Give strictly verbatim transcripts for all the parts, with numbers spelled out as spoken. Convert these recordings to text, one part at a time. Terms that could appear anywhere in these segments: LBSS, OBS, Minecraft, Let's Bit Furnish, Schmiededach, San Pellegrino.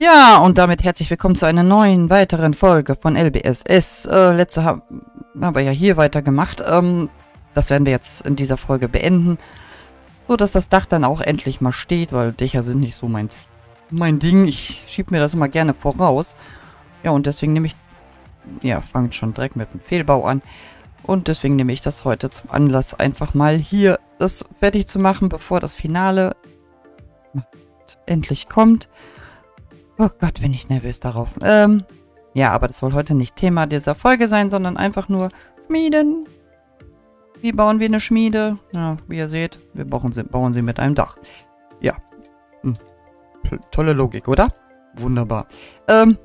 Ja, und damit herzlich willkommen zu einer neuen, weiteren Folge von L B S S. Äh, letzte ha haben wir ja hier weitergemacht. Ähm, das werden wir jetzt in dieser Folge beenden. So, dass das Dach dann auch endlich mal steht, weil Dächer sind nicht so mein, mein Ding. Ich schiebe mir das immer gerne voraus. Ja, und deswegen nehme ich... Ja, fangt schon direkt mit dem Fehlbau an. Und deswegen nehme ich das heute zum Anlass, einfach mal hier das fertig zu machen, bevor das Finale endlich kommt. Oh Gott, bin ich nervös darauf. Ähm, ja, aber das soll heute nicht Thema dieser Folge sein, sondern einfach nur Schmieden. Wie bauen wir eine Schmiede? Ja, wie ihr seht, wir bauen sie, bauen sie mit einem Dach. Ja. Hm. Tolle Logik, oder? Wunderbar. Ähm.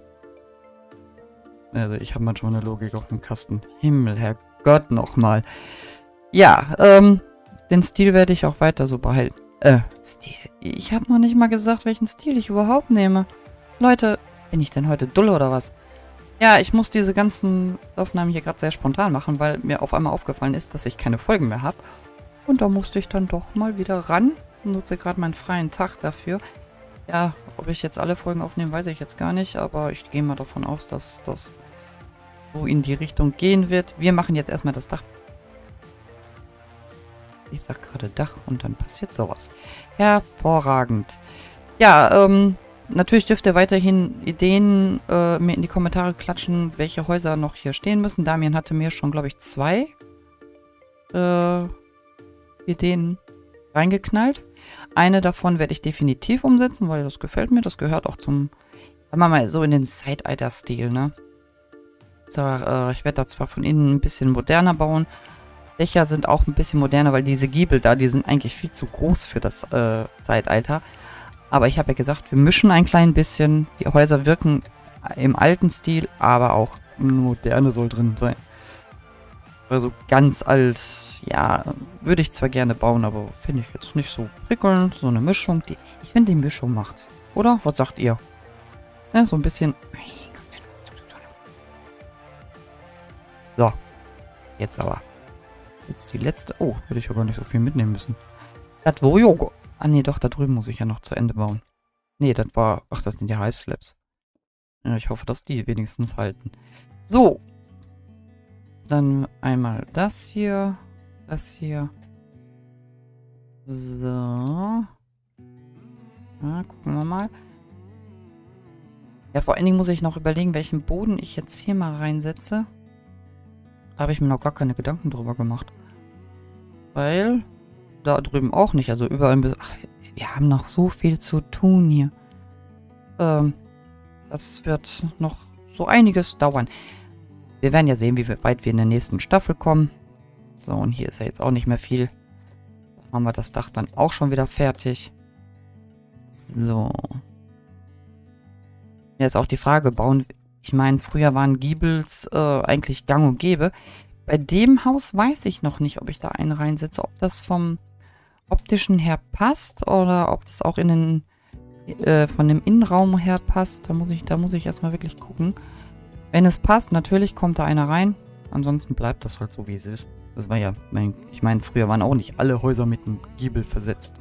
Also, ich habe manchmal eine Logik auf dem Kasten. Himmel, Herrgott, nochmal. Ja, ähm, den Stil werde ich auch weiter so behalten. Äh, Stil. Ich habe noch nicht mal gesagt, welchen Stil ich überhaupt nehme. Leute, bin ich denn heute dull oder was? Ja, ich muss diese ganzen Aufnahmen hier gerade sehr spontan machen, weil mir auf einmal aufgefallen ist, dass ich keine Folgen mehr habe. Und da musste ich dann doch mal wieder ran. Nutze gerade meinen freien Tag dafür. Ja, ob ich jetzt alle Folgen aufnehme, weiß ich jetzt gar nicht. Aber ich gehe mal davon aus, dass das so in die Richtung gehen wird. Wir machen jetzt erstmal das Dach. Ich sag gerade Dach und dann passiert sowas. Hervorragend. Ja, ähm... natürlich dürft ihr weiterhin Ideen äh, mir in die Kommentare klatschen, welche Häuser noch hier stehen müssen. Damian hatte mir schon, glaube ich, zwei äh, Ideen reingeknallt. Eine davon werde ich definitiv umsetzen, weil das gefällt mir. Das gehört auch zum, sagen wir mal, so in den Zeitalter-Stil, ne? So, äh, ich werde da zwar von innen ein bisschen moderner bauen. Dächer sind auch ein bisschen moderner, weil diese Giebel da, die sind eigentlich viel zu groß für das äh, Zeitalter. Aber ich habe ja gesagt, wir mischen ein klein bisschen. Die Häuser wirken im alten Stil, aber auch moderne soll drin sein. Also ganz alt, ja, würde ich zwar gerne bauen, aber finde ich jetzt nicht so prickelnd. So eine Mischung, die ich finde, die Mischung macht's. Oder? Was sagt ihr? Ja, so ein bisschen... So, jetzt aber. Jetzt die letzte... Oh, hätte ich ja gar nicht so viel mitnehmen müssen. Das war Joghurt. Ah ne, doch, da drüben muss ich ja noch zu Ende bauen. Ne, das war... Ach, das sind die Halbslabs. Ja, ich hoffe, dass die wenigstens halten. So. Dann einmal das hier. Das hier. So. Ja, gucken wir mal. Ja, vor allen Dingen muss ich noch überlegen, welchen Boden ich jetzt hier mal reinsetze. Da habe ich mir noch gar keine Gedanken drüber gemacht. Weil... Da drüben auch nicht, also überall ein bisschen... Ach, wir haben noch so viel zu tun hier. Ähm, das wird noch so einiges dauern. Wir werden ja sehen, wie weit wir in der nächsten Staffel kommen. So, und hier ist ja jetzt auch nicht mehr viel. Da haben wir das Dach dann auch schon wieder fertig. So. Ja, ist auch die Frage, bauen... Ich meine, früher waren Giebels äh, eigentlich gang und gäbe. Bei dem Haus weiß ich noch nicht, ob ich da einen reinsetze, ob das vom... optischen her passt oder ob das auch in den äh, von dem Innenraum her passt. Da muss ich, da muss ich erstmal wirklich gucken. Wenn es passt, natürlich kommt da einer rein. Ansonsten bleibt das halt so, wie es ist. Das war ja, mein, ich meine, früher waren auch nicht alle Häuser mit einem Giebel versetzt.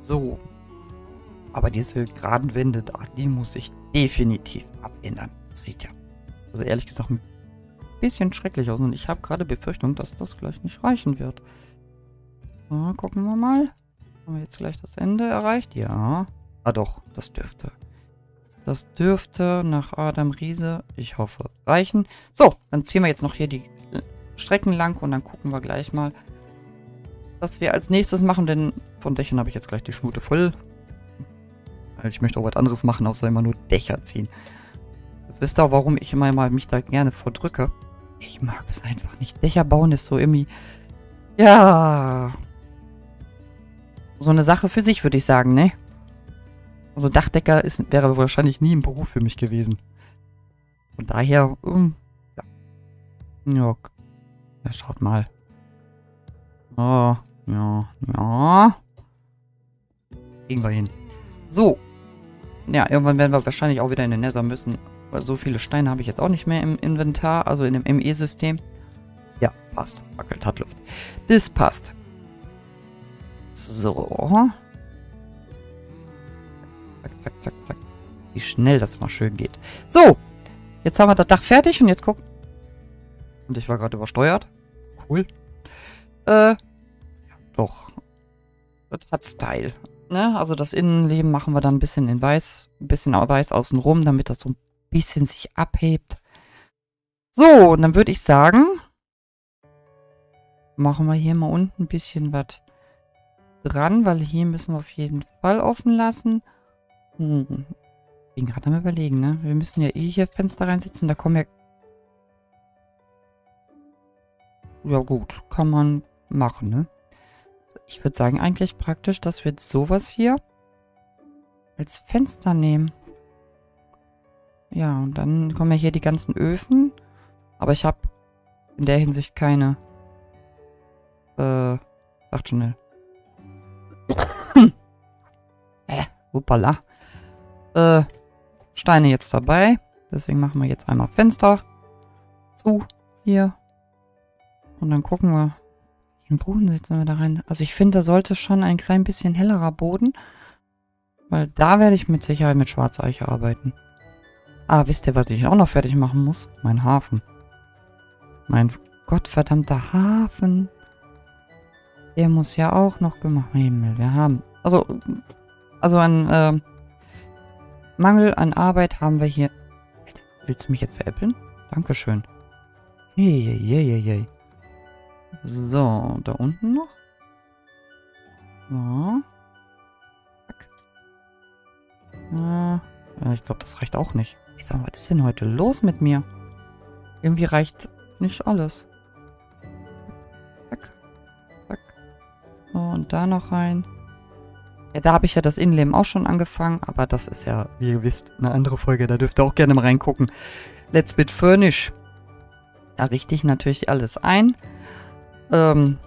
So. Aber diese geraden Wände da, die muss ich definitiv abändern. Das sieht ja, also ehrlich gesagt, ein bisschen schrecklich aus. Und ich habe gerade Befürchtung, dass das gleich nicht reichen wird. So, gucken wir mal. Haben wir jetzt gleich das Ende erreicht? Ja. Ah doch, das dürfte. Das dürfte nach Adam Riese, ich hoffe, reichen. So, dann ziehen wir jetzt noch hier die Strecken lang und dann gucken wir gleich mal, was wir als nächstes machen. Denn von Dächern habe ich jetzt gleich die Schnute voll. Ich möchte auch was anderes machen, außer immer nur Dächer ziehen. Jetzt wisst ihr auch, warum ich immer mal mich da gerne vordrücke. Ich mag es einfach nicht. Dächer bauen ist so irgendwie... Ja... So eine Sache für sich, würde ich sagen, ne? Also Dachdecker ist, wäre wahrscheinlich nie ein Beruf für mich gewesen. Von daher, um, ja. Ja, ja, schaut mal. Oh, ja, ja. Gehen wir hin. So. Ja, irgendwann werden wir wahrscheinlich auch wieder in den Nether müssen. Weil so viele Steine habe ich jetzt auch nicht mehr im Inventar, also in dem M E-System. Ja, passt. Wackelt, hat Luft. Das passt. So. Zack, zack, zack, zack. Wie schnell das mal schön geht. So, jetzt haben wir das Dach fertig und jetzt gucken. Und ich war gerade übersteuert. Cool. Äh, doch. Das hat Style. Ne? Also das Innenleben machen wir dann ein bisschen in weiß. Ein bisschen weiß außenrum, damit das so ein bisschen sich abhebt. So, und dann würde ich sagen, machen wir hier mal unten ein bisschen was dran, weil hier müssen wir auf jeden Fall offen lassen. Hm. Ich bin gerade am Überlegen, ne? Wir müssen ja eh hier Fenster reinsetzen, da kommen ja... Ja gut, kann man machen, ne? Ich würde sagen, eigentlich praktisch, dass wir sowas hier als Fenster nehmen. Ja, und dann kommen ja hier die ganzen Öfen. Aber ich habe in der Hinsicht keine... Äh, sagt schnell. äh, hoppala. Äh, Steine jetzt dabei. Deswegen machen wir jetzt einmal Fenster zu. Hier. Und dann gucken wir. Den Boden setzen wir da rein. Also ich finde, da sollte schon ein klein bisschen hellerer Boden. Weil da werde ich mit Sicherheit mit Schwarzeiche arbeiten. Ah, wisst ihr, was ich auch noch fertig machen muss? Mein Hafen. Mein gottverdammter Hafen. Der muss ja auch noch gemacht werden. Himmel, wir haben... Also, also ein... Äh, Mangel an Arbeit haben wir hier. Willst du mich jetzt veräppeln? Dankeschön. Jejejeje. So, da unten noch. So. Zack. Ja, ich glaube, das reicht auch nicht. Ich sag mal, was ist denn heute los mit mir? Irgendwie reicht nicht alles. Zack. Zack. So, und da noch rein. Ja, da habe ich ja das Innenleben auch schon angefangen, aber das ist ja, wie ihr wisst, eine andere Folge. Da dürft ihr auch gerne mal reingucken. Let's Bit Furnish. Da richte ich natürlich alles ein. Ähm,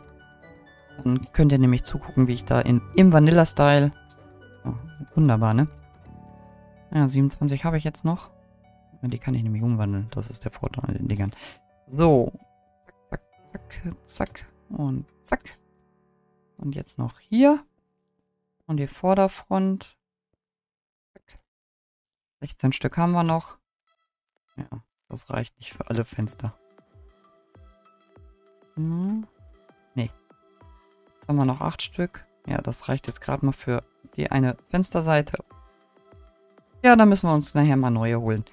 dann könnt ihr nämlich zugucken, wie ich da in, im Vanilla-Style... Oh, wunderbar, ne? Ja, siebenundzwanzig habe ich jetzt noch. Die kann ich nämlich umwandeln. Das ist der Vorteil an den Dingern. So. Zack, zack, zack. Und zack. Und jetzt noch hier. Und die Vorderfront. sechzehn Stück haben wir noch. Ja, das reicht nicht für alle Fenster. Hm. Nee. Jetzt haben wir noch acht Stück. Ja, das reicht jetzt gerade mal für die eine Fensterseite. Ja, da müssen wir uns nachher mal neue holen.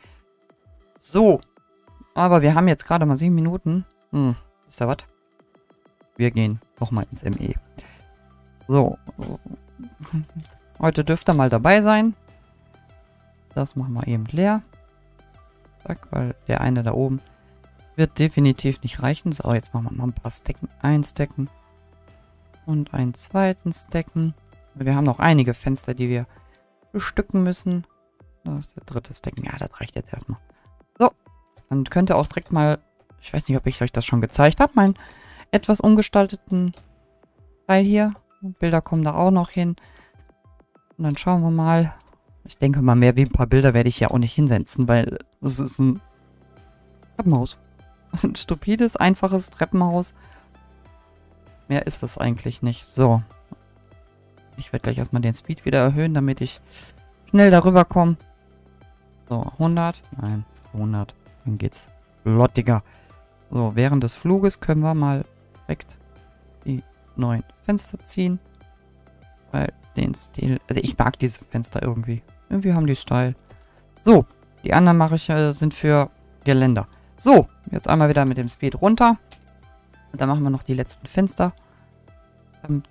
So. Aber wir haben jetzt gerade mal sieben Minuten. Hm, ist da was? Wir gehen nochmal ins M E. So. Heute dürft ihr mal dabei sein. Das machen wir eben leer. Zack, weil der eine da oben wird definitiv nicht reichen. So, jetzt machen wir mal ein paar Stecken. Ein Stecken. Und einen zweiten Stecken. Wir haben noch einige Fenster, die wir bestücken müssen. Das ist der dritte Stecken. Ja, das reicht jetzt erstmal. So, dann könnt ihr auch direkt mal... Ich weiß nicht, ob ich euch das schon gezeigt habe. Meinen etwas umgestalteten Teil hier. Bilder kommen da auch noch hin. Und dann schauen wir mal. Ich denke mal, mehr wie ein paar Bilder werde ich ja auch nicht hinsetzen, weil es ist ein Treppenhaus. Ein stupides, einfaches Treppenhaus. Mehr ist das eigentlich nicht. So. Ich werde gleich erstmal den Speed wieder erhöhen, damit ich schnell darüber komme. So, hundert. Nein, zweihundert. Dann geht's flottiger. So, während des Fluges können wir mal direkt die neuen Fenster ziehen, weil den Stil, also ich mag diese Fenster irgendwie, irgendwie haben die Style. So, die anderen mache ich, äh, sind für Geländer. So, jetzt einmal wieder mit dem Speed runter und dann machen wir noch die letzten Fenster. Dam,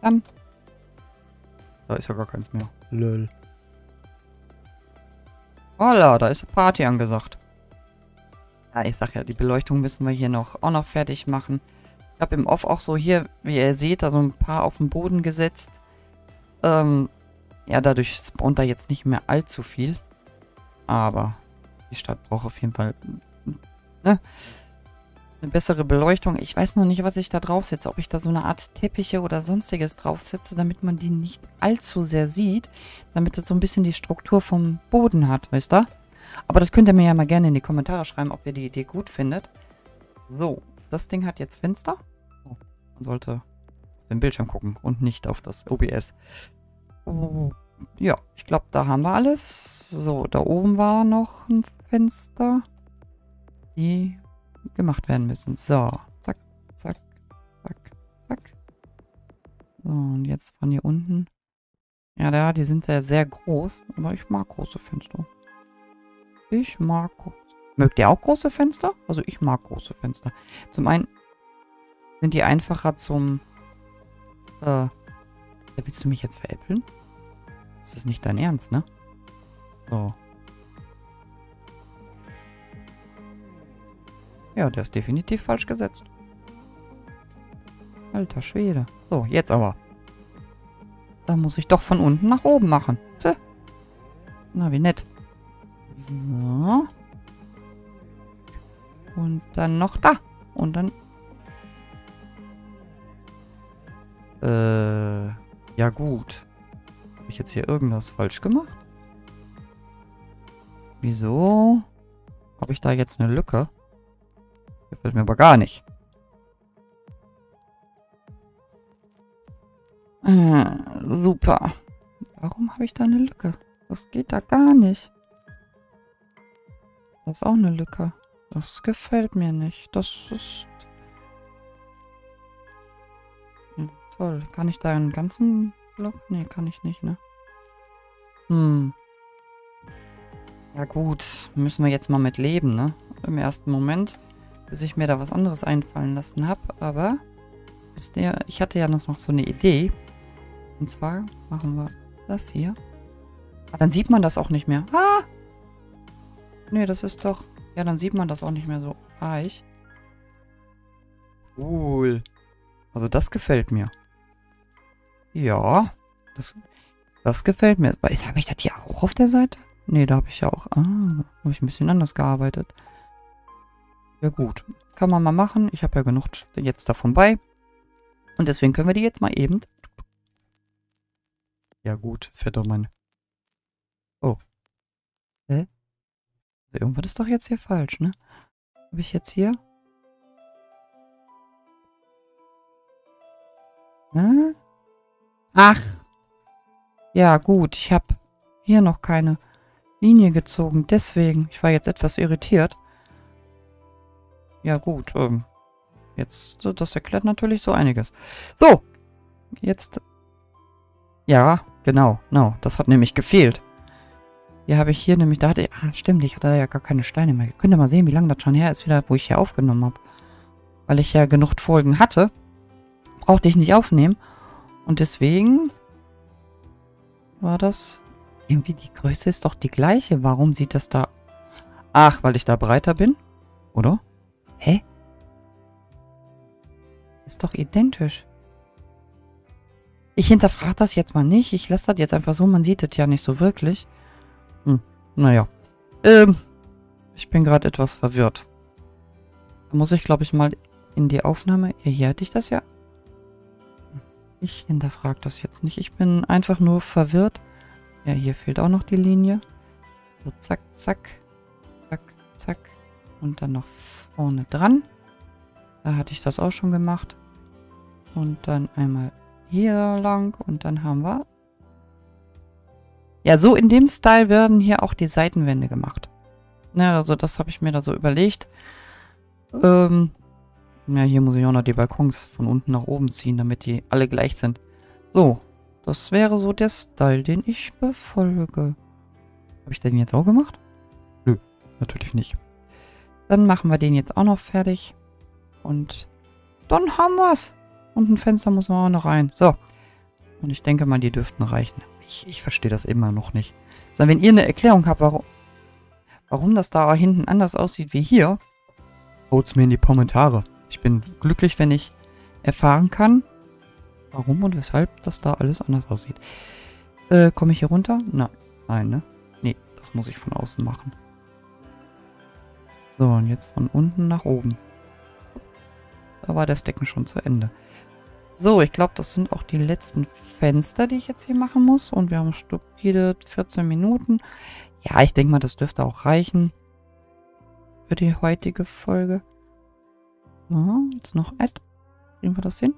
dam. Da ist ja gar keins mehr. Lol. Holla, da ist eine Party angesagt. Ja, ich sag ja, die Beleuchtung müssen wir hier noch auch noch fertig machen. Ich habe im Off auch so hier, wie ihr seht, da so ein paar auf den Boden gesetzt. Ähm, ja, dadurch spawnt da jetzt nicht mehr allzu viel. Aber die Stadt braucht auf jeden Fall ne, eine bessere Beleuchtung. Ich weiß noch nicht, was ich da draufsetze. Ob ich da so eine Art Teppiche oder sonstiges draufsetze, damit man die nicht allzu sehr sieht. Damit das so ein bisschen die Struktur vom Boden hat, weißt du? Aber das könnt ihr mir ja mal gerne in die Kommentare schreiben, ob ihr die Idee gut findet. So, das Ding hat jetzt Fenster. Oh, man sollte auf den Bildschirm gucken und nicht auf das O B S. Oh, Ja, ich glaube, da haben wir alles. So, da oben war noch ein Fenster, die gemacht werden müssen. So, zack, zack, zack, zack. So, und jetzt von hier unten. Ja, da, die sind ja sehr groß, aber ich mag große Fenster. Ich mag große. Mögt ihr auch große Fenster? Also ich mag große Fenster. Zum einen sind die einfacher zum... Äh, willst du mich jetzt veräppeln? Das ist nicht dein Ernst, ne? So. Ja, der ist definitiv falsch gesetzt. Alter Schwede. So, jetzt aber. Da muss ich doch von unten nach oben machen. Tö. Na, wie nett. So. Und dann noch da. Und dann... Äh... Ja gut. Habe ich jetzt hier irgendwas falsch gemacht? Wieso? Habe ich da jetzt eine Lücke? Gefällt mir aber gar nicht. Äh, super. Warum habe ich da eine Lücke? Das geht da gar nicht. Das ist auch eine Lücke. Das gefällt mir nicht. Das ist... Hm, toll. Kann ich da einen ganzen Block? Nee, kann ich nicht, ne? Hm. Ja gut. Müssen wir jetzt mal mit leben, ne? Im ersten Moment. Bis ich mir da was anderes einfallen lassen habe. Aber wisst ihr, ich hatte ja noch so eine Idee. Und zwar machen wir das hier. Ah, dann sieht man das auch nicht mehr. Ah! Nee, das ist doch... Ja, dann sieht man das auch nicht mehr so reich. Cool. Also das gefällt mir. Ja, das, das gefällt mir. Habe ich das hier auch auf der Seite? Nee, da habe ich ja auch... Ah, habe ich ein bisschen anders gearbeitet. Ja gut, kann man mal machen. Ich habe ja genug jetzt davon bei. Und deswegen können wir die jetzt mal eben... Ja gut, jetzt fährt doch mein... Oh. Hä? Irgendwas ist doch jetzt hier falsch, ne? Habe ich jetzt hier? Hm? Ach! Ja, gut. Ich habe hier noch keine Linie gezogen. Deswegen. Ich war jetzt etwas irritiert. Ja, gut. Ähm, jetzt, das erklärt natürlich so einiges. So! Jetzt... Ja, genau. No, das hat nämlich gefehlt. Hier habe ich hier nämlich, da hatte ich, ah stimmt, ich hatte ja gar keine Steine mehr. Könnt ihr mal sehen, wie lange das schon her ist, wieder, wo ich hier aufgenommen habe. Weil ich ja genug Folgen hatte, brauchte ich nicht aufnehmen. Und deswegen war das, irgendwie die Größe ist doch die gleiche. Warum sieht das da, ach, weil ich da breiter bin, oder? Hä? Ist doch identisch. Ich hinterfrage das jetzt mal nicht, ich lasse das jetzt einfach so, man sieht das ja nicht so wirklich. Hm, naja. Ähm, ich bin gerade etwas verwirrt. Da muss ich, glaube ich, mal in die Aufnahme... Ja, hier hatte ich das ja. Ich hinterfrage das jetzt nicht. Ich bin einfach nur verwirrt. Ja, hier fehlt auch noch die Linie. So, zack, zack. Zack, zack. Und dann noch vorne dran. Da hatte ich das auch schon gemacht. Und dann einmal hier lang. Und dann haben wir... Ja, so in dem Style werden hier auch die Seitenwände gemacht. Na, also das habe ich mir da so überlegt. Ähm, ja, hier muss ich auch noch die Balkons von unten nach oben ziehen, damit die alle gleich sind. So, das wäre so der Style, den ich befolge. Habe ich den jetzt auch gemacht? Nö, natürlich nicht. Dann machen wir den jetzt auch noch fertig. Und dann haben wir's. Und ein Fenster muss man auch noch rein. So, und ich denke mal, die dürften reichen. Ich, ich verstehe das immer noch nicht. Sondern wenn ihr eine Erklärung habt, warum, warum das da hinten anders aussieht wie hier, haut's mir in die Kommentare. Ich bin glücklich, wenn ich erfahren kann, warum und weshalb das da alles anders aussieht. Äh, komme ich hier runter? Nein, nein, ne? Nee, das muss ich von außen machen. So, und jetzt von unten nach oben. Da war der Stecken schon zu Ende. So, ich glaube, das sind auch die letzten Fenster, die ich jetzt hier machen muss. Und wir haben stupide vierzehn Minuten. Ja, ich denke mal, das dürfte auch reichen für die heutige Folge. So, jetzt noch Add. Kriegen wir das hin?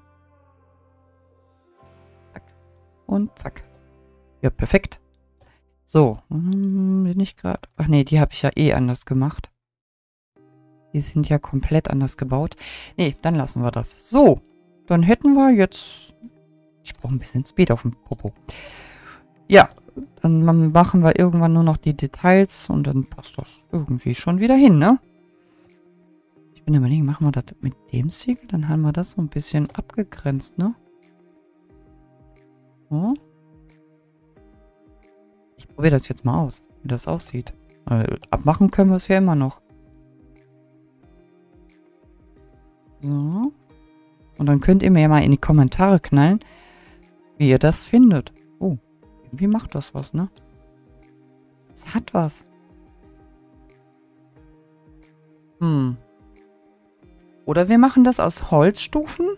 Zack. Und zack. Ja, perfekt. So, hm, bin ich gerade... Ach nee, die habe ich ja eh anders gemacht. Die sind ja komplett anders gebaut. Nee, dann lassen wir das. So, dann hätten wir jetzt... Ich brauche ein bisschen Speed auf dem Popo. Ja, dann machen wir irgendwann nur noch die Details und dann passt das irgendwie schon wieder hin, ne? Ich bin überlegen, machen wir das mit dem Siegel? Dann haben wir das so ein bisschen abgegrenzt, ne? So. Ich probiere das jetzt mal aus, wie das aussieht. Also, abmachen können wir es ja immer noch. So. Und dann könnt ihr mir ja mal in die Kommentare knallen, wie ihr das findet. Oh, irgendwie macht das was, ne? Es hat was. Hm. Oder wir machen das aus Holzstufen,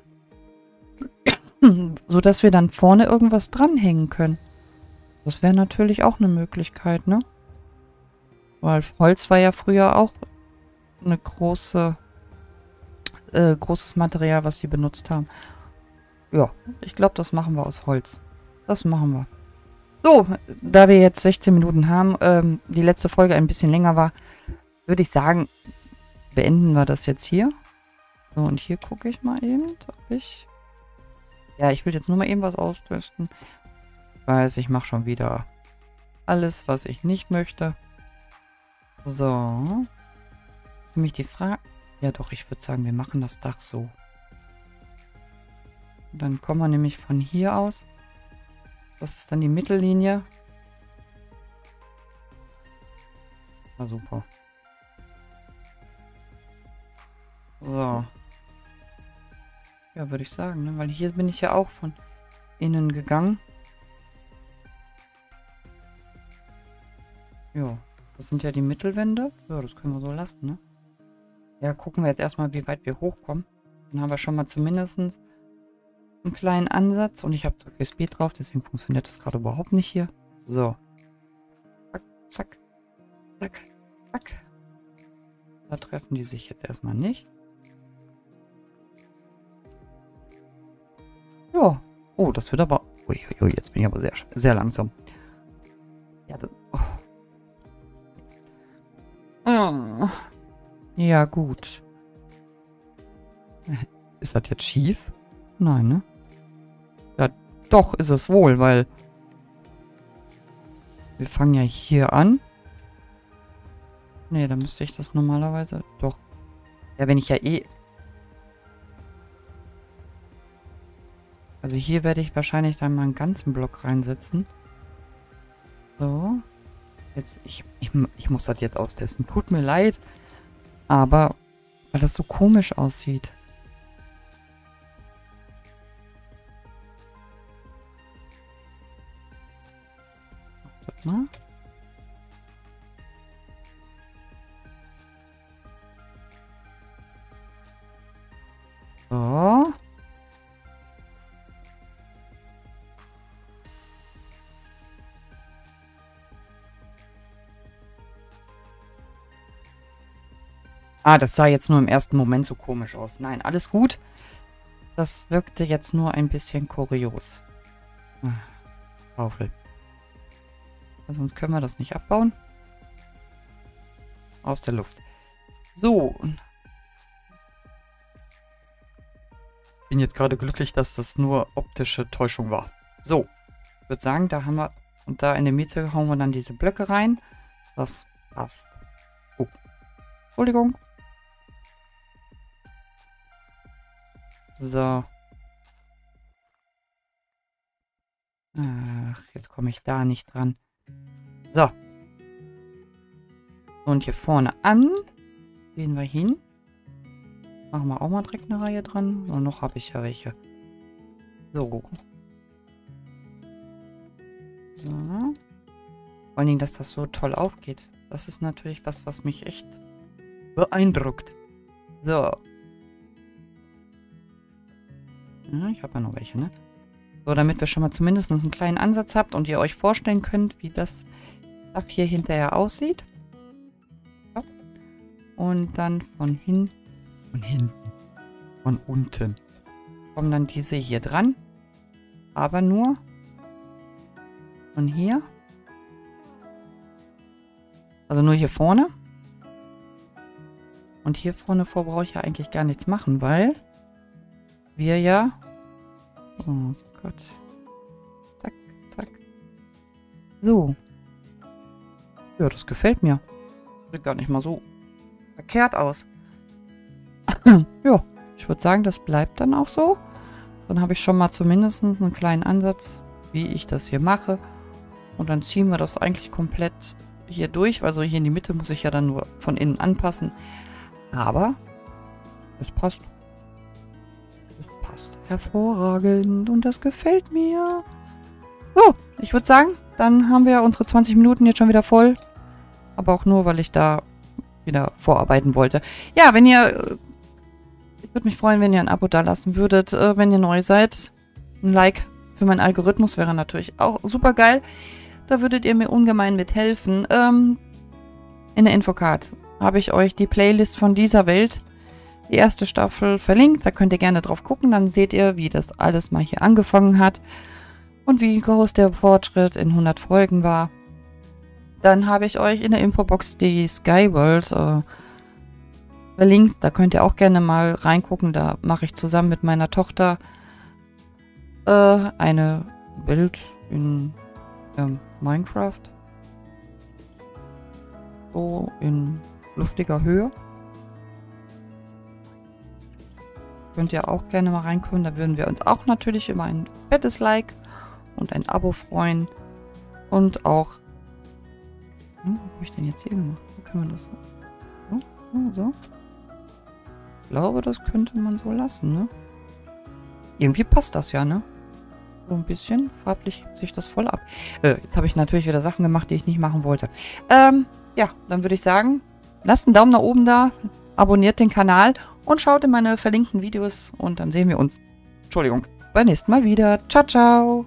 sodass wir dann vorne irgendwas dranhängen können. Das wäre natürlich auch eine Möglichkeit, ne? Weil Holz war ja früher auch eine große... Äh, großes Material, was die benutzt haben. Ja, ich glaube, das machen wir aus Holz. Das machen wir. So, da wir jetzt sechzehn Minuten haben, ähm, die letzte Folge ein bisschen länger war, würde ich sagen, beenden wir das jetzt hier. So, und hier gucke ich mal eben, ob ich... Ja, ich will jetzt nur mal eben was austesten. Ich weiß, ich mache schon wieder alles, was ich nicht möchte. So. Das ist nämlich die Frage... Ja doch, ich würde sagen, wir machen das Dach so. Und dann kommen wir nämlich von hier aus. Das ist dann die Mittellinie. Na super. So. Ja, würde ich sagen, ne? Weil hier bin ich ja auch von innen gegangen. Ja, das sind ja die Mittelwände. Ja, das können wir so lassen, ne? Ja, gucken wir jetzt erstmal, wie weit wir hochkommen. Dann haben wir schon mal zumindest einen kleinen Ansatz. Und ich habe zu viel Speed drauf, deswegen funktioniert das gerade überhaupt nicht hier. So. Zack, zack, zack, zack. Da treffen die sich jetzt erstmal nicht. Ja. Oh, das wird aber... Uiuiui, jetzt bin ich aber sehr, sehr langsam. Ja, das... Oh. Oh. Ja, gut. Ist das jetzt schief? Nein, ne? Ja, doch ist es wohl, weil... Wir fangen ja hier an. Ne, da müsste ich das normalerweise... Doch. Ja, wenn ich ja eh... Also hier werde ich wahrscheinlich dann mal einen ganzen Block reinsetzen. So. Jetzt, ich, ich, ich muss das jetzt austesten. Tut mir leid. Aber, weil das so komisch aussieht. Wartet mal. So. Ah, das sah jetzt nur im ersten Moment so komisch aus. Nein, alles gut. Das wirkte jetzt nur ein bisschen kurios. Schaufel. Sonst können wir das nicht abbauen. Aus der Luft. So. Ich bin jetzt gerade glücklich, dass das nur optische Täuschung war. So. Ich würde sagen, da haben wir... Und da in der Mitte hauen wir dann diese Blöcke rein. Das passt. Oh. Entschuldigung. So. Ach, jetzt komme ich da nicht dran. So. Und hier vorne an. Gehen wir hin. Machen wir auch mal direkt eine Reihe dran. Und noch habe ich ja welche. So. So. Vor allen Dingen, dass das so toll aufgeht. Das ist natürlich was, was mich echt beeindruckt. So. Ja, ich habe ja noch welche, ne? So, damit wir schon mal zumindest einen kleinen Ansatz habt und ihr euch vorstellen könnt, wie das Dach hier hinterher aussieht. Ja. Und dann von hin, von hinten, von unten kommen dann diese hier dran. Aber nur Und hier. Also nur hier vorne. Und hier vorne vor brauche ich ja eigentlich gar nichts machen, weil wir ja... Oh Gott. Zack, zack. So. Ja, das gefällt mir. Sieht gar nicht mal so verkehrt aus. Ja, ich würde sagen, das bleibt dann auch so. Dann habe ich schon mal zumindest einen kleinen Ansatz, wie ich das hier mache. Und dann ziehen wir das eigentlich komplett hier durch. Also hier in die Mitte muss ich ja dann nur von innen anpassen. Aber es passt. Es passt hervorragend und das gefällt mir. So, ich würde sagen, dann haben wir unsere zwanzig Minuten jetzt schon wieder voll. Aber auch nur, weil ich da wieder vorarbeiten wollte. Ja, wenn ihr... Ich würde mich freuen, wenn ihr ein Abo da lassen würdet. Äh, wenn ihr neu seid, ein Like für meinen Algorithmus wäre natürlich auch super geil. Da würdet ihr mir ungemein mithelfen. Ähm, in der Infocard habe ich euch die Playlist von dieser Welt, die erste Staffel, verlinkt. Da könnt ihr gerne drauf gucken. Dann seht ihr, wie das alles mal hier angefangen hat und wie groß der Fortschritt in hundert Folgen war. Dann habe ich euch in der Infobox die Skyworld äh, verlinkt. Da könnt ihr auch gerne mal reingucken. Da mache ich zusammen mit meiner Tochter äh, eine Bild in ähm, Minecraft. So in luftiger Höhe. Könnt ihr auch gerne mal reinkommen. Da würden wir uns auch natürlich über ein fettes Like und ein Abo freuen. Und auch... Hm, was habe ich denn jetzt hier gemacht? Wie können wir das... So, so, so. Ich glaube, das könnte man so lassen, ne? Irgendwie passt das ja, ne? So ein bisschen. Farblich hebt sich das voll ab. Äh, jetzt habe ich natürlich wieder Sachen gemacht, die ich nicht machen wollte. Ähm, ja, dann würde ich sagen, lasst einen Daumen nach oben da, abonniert den Kanal und schaut in meine verlinkten Videos und dann sehen wir uns, Entschuldigung, beim nächsten Mal wieder. Ciao, ciao!